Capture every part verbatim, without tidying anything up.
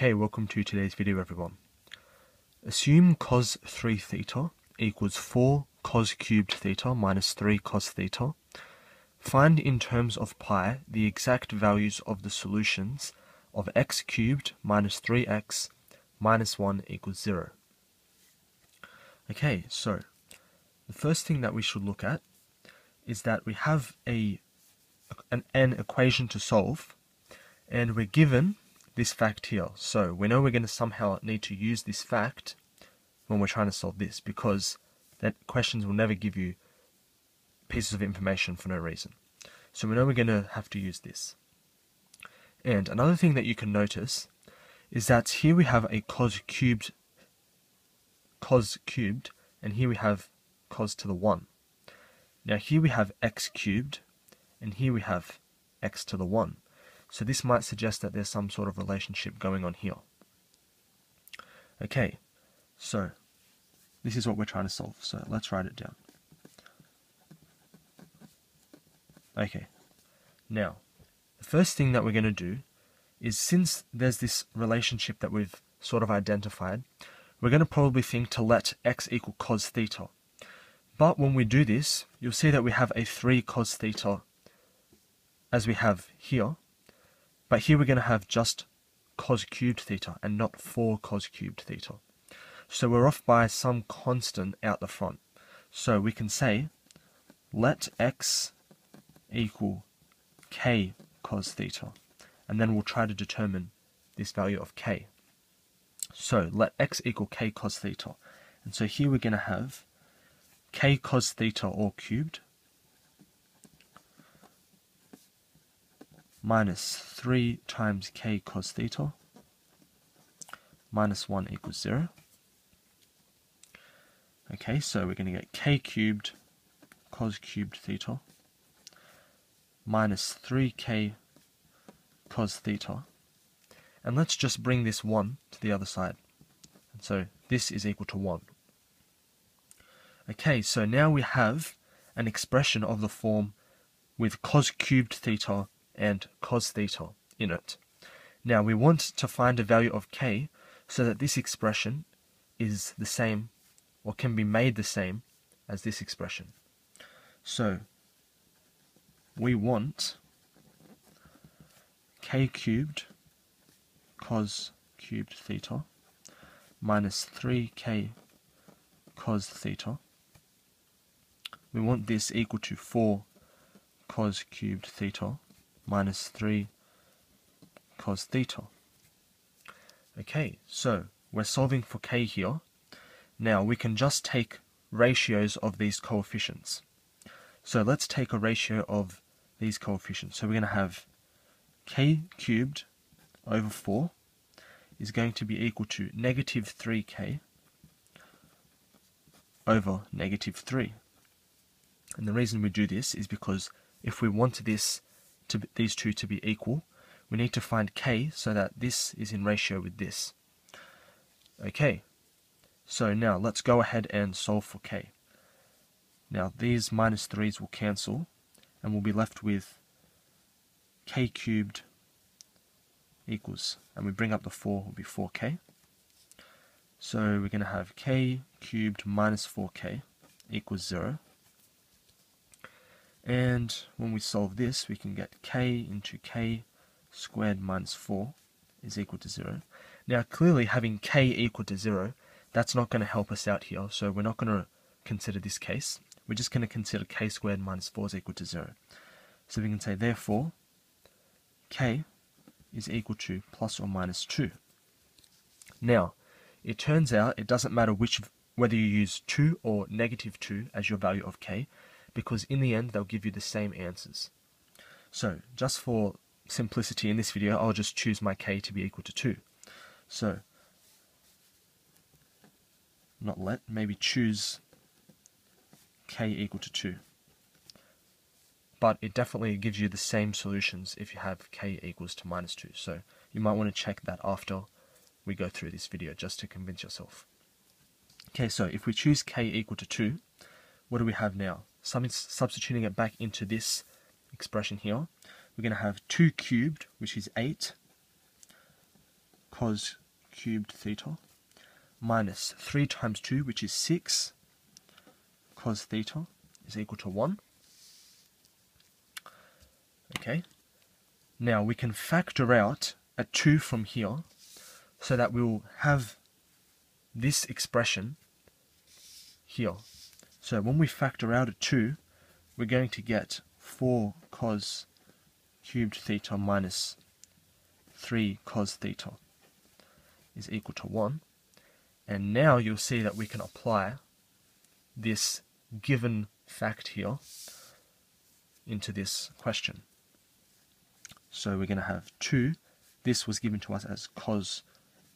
Okay, welcome to today's video, everyone. Assume cos three theta equals four cos cubed theta minus three cos theta. Find in terms of pi the exact values of the solutions of x cubed minus three x minus one equals zero. Okay, so the first thing that we should look at is that we have a an, an equation to solve, and we're given this fact here. So we know we're going to somehow need to use this fact when we're trying to solve this, because that questions will never give you pieces of information for no reason. So we know we're going to have to use this. And another thing that you can notice is that here we have a cos cubed, cos cubed, and here we have cos to the one. Now here we have x cubed, and here we have x to the one. So this might suggest that there's some sort of relationship going on here. Okay, so this is what we're trying to solve. So let's write it down. Okay, now the first thing that we're going to do is, since there's this relationship that we've sort of identified, we're going to probably think to let x equal cos theta. But when we do this, you'll see that we have a three cos theta as we have here. But here we're going to have just cos cubed theta and not four cos cubed theta. So we're off by some constant out the front. So we can say, let x equal k cos theta. And then we'll try to determine this value of k. So let x equal k cos theta. And so here we're going to have k cos theta all cubed minus three times k cos theta minus one equals zero. Okay, so we're going to get k cubed cos cubed theta minus three k cos theta. And let's just bring this one to the other side. And so this is equal to one. Okay, so now we have an expression of the form with cos cubed theta and cos theta in it. Now we want to find a value of k so that this expression is the same, or can be made the same as this expression. So we want k cubed cos cubed theta minus three k cos theta. We want this equal to four cos cubed theta minus three cos theta. Okay, so we're solving for k here. Now we can just take ratios of these coefficients. So let's take a ratio of these coefficients. So we're going to have k cubed over four is going to be equal to negative three k over negative three. And the reason we do this is because if we want this To be, these two to be equal, we need to find k so that this is in ratio with this. Okay, so now let's go ahead and solve for k. Now these minus threes will cancel, and we'll be left with k cubed equals, and we bring up the four, will be four k. So we're going to have k cubed minus four k equals zero. And when we solve this, we can get k into k squared minus four is equal to zero. Now clearly having k equal to zero, that's not going to help us out here, so we're not going to consider this case. We're just going to consider k squared minus four is equal to zero. So we can say, therefore, k is equal to plus or minus two. Now, it turns out it doesn't matter which, whether you use two or negative two as your value of k, because in the end they'll give you the same answers. So just for simplicity in this video, I'll just choose my k to be equal to two. So not let, maybe choose k equal to two. But it definitely gives you the same solutions if you have k equals to minus two. So you might want to check that after we go through this video, just to convince yourself. Okay, so if we choose k equal to two, what do we have now? Substituting it back into this expression here, we're going to have two cubed, which is eight, cos cubed theta minus three times two, which is six, cos theta is equal to one. Okay, now we can factor out a two from here, so that we'll have this expression here. So when we factor out a two, we're going to get four cos cubed theta minus three cos theta is equal to one. And now you'll see that we can apply this given fact here into this question. So we're going to have two. This was given to us as cos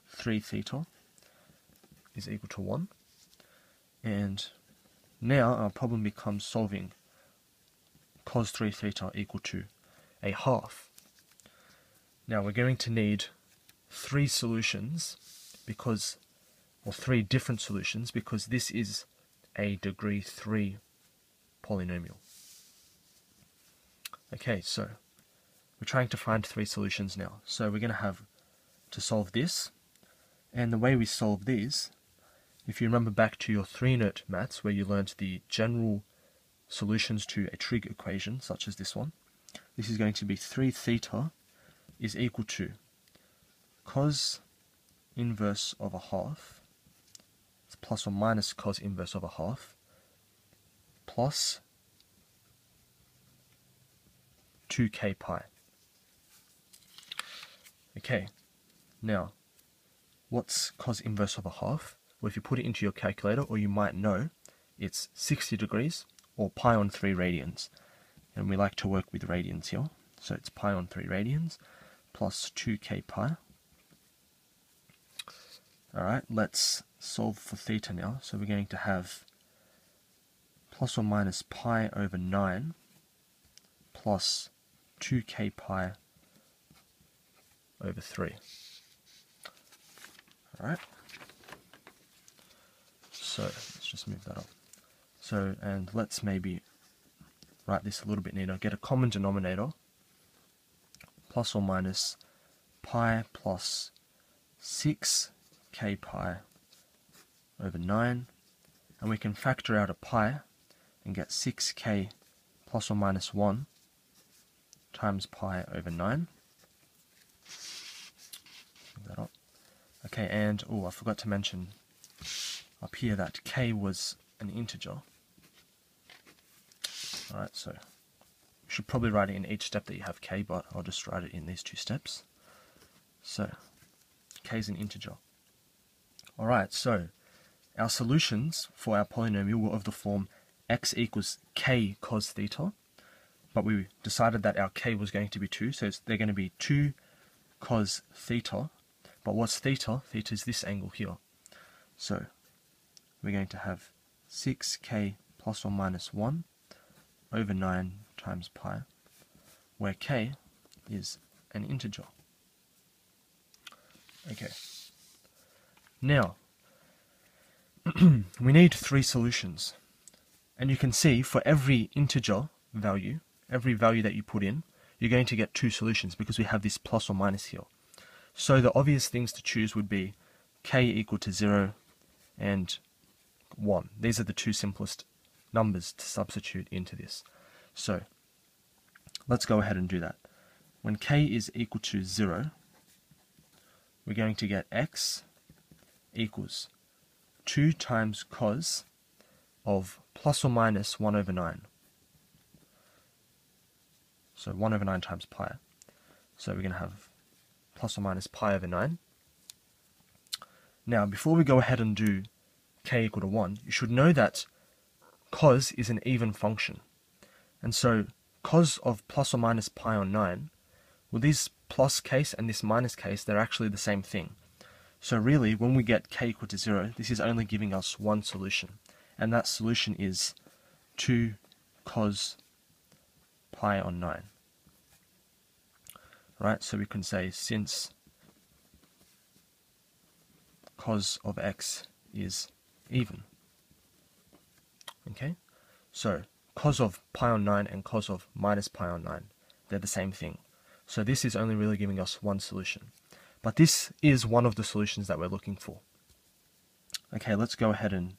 three theta is equal to one. And now our problem becomes solving cos three theta equal to a half. Now we're going to need three solutions because, or three different solutions, because this is a degree three polynomial. Okay, so we're trying to find three solutions now. So we're going to have to solve this. And the way we solve these, if you remember back to your three-note maths where you learned the general solutions to a trig equation, such as this one, this is going to be three theta is equal to cos inverse of a half, it's plus or minus cos inverse of a half, plus two k pi. Okay, now what's cos inverse of a half? Well, if you put it into your calculator, or you might know, it's sixty degrees or pi on three radians. And we like to work with radians here. So it's pi on three radians plus two k pi. Alright, let's solve for theta now. So we're going to have plus or minus pi over nine plus two k pi over three. Alright. So let's just move that up. So, and let's maybe write this a little bit neater. Get a common denominator, plus or minus pi plus six k pi over nine. And we can factor out a pi and get six k plus or minus one times pi over nine. Move that up. Okay, and, oh, I forgot to mention up here that k was an integer. Alright, so you should probably write it in each step that you have k, but I'll just write it in these two steps. So k is an integer. Alright, so our solutions for our polynomial were of the form x equals k cos theta, but we decided that our k was going to be two, so it's, they're going to be two cos theta, but what's theta? Theta is this angle here. So we're going to have six k plus or minus one over nine times pi, where k is an integer. Okay, now we need three solutions, and you can see for every integer value, every value that you put in, you're going to get two solutions because we have this plus or minus here. So the obvious things to choose would be k equal to zero and one. These are the two simplest numbers to substitute into this. So let's go ahead and do that. When k is equal to zero, we're going to get x equals two times cos of plus or minus one over nine. So one over nine times pi. So we're going to have plus or minus pi over nine. Now, before we go ahead and do k equal to one, you should know that cos is an even function. And so cos of plus or minus pi on nine, well, this plus case and this minus case, they're actually the same thing. So really, when we get k equal to zero, this is only giving us one solution. And that solution is two cos pi on nine. Right, so we can say since cos of x is even. Okay, so cos of pi on nine and cos of minus pi on nine, they're the same thing. So this is only really giving us one solution. But this is one of the solutions that we're looking for. Okay, let's go ahead and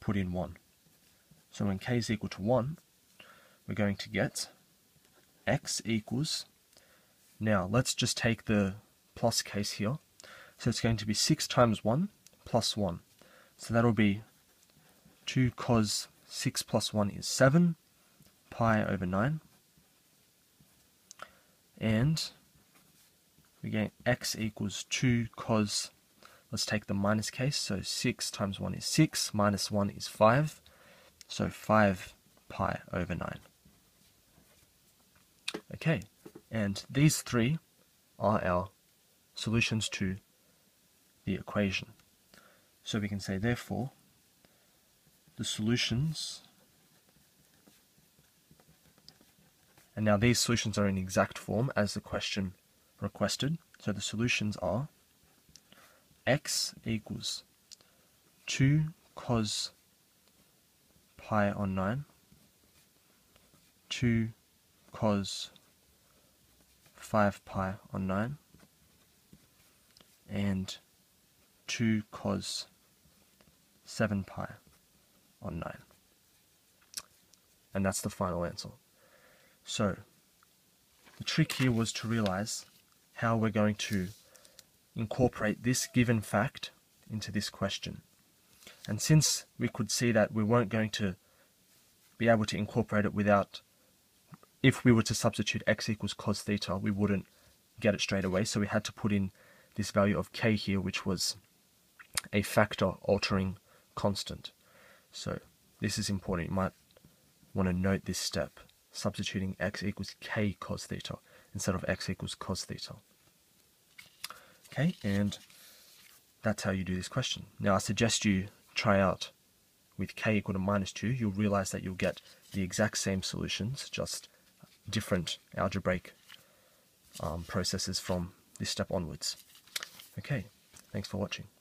put in one. So when k is equal to one, we're going to get x equals, now let's just take the plus case here, so it's going to be six times one plus one, so that'll be two cos six plus one is seven, pi over nine, and we get x equals two cos, let's take the minus case, so six times one is six, minus one is five, so five pi over nine. Okay, and these three are our solutions to the equation. So we can say, therefore, the solutions, and now these solutions are in exact form as the question requested. So the solutions are x equals two cos pi on nine, two cos five pi on nine, and two cos seven pi on nine. And that's the final answer. So the trick here was to realize how we're going to incorporate this given fact into this question. And since we could see that we weren't going to be able to incorporate it without, if we were to substitute x equals cos theta, we wouldn't get it straight away. So we had to put in this value of k here, which was a factor altering constant. So this is important. You might want to note this step, substituting x equals k cos theta instead of x equals cos theta. Okay, and that's how you do this question. Now I suggest you try out with k equal to minus two. You'll realize that you'll get the exact same solutions, just different algebraic um, processes from this step onwards. Okay, thanks for watching.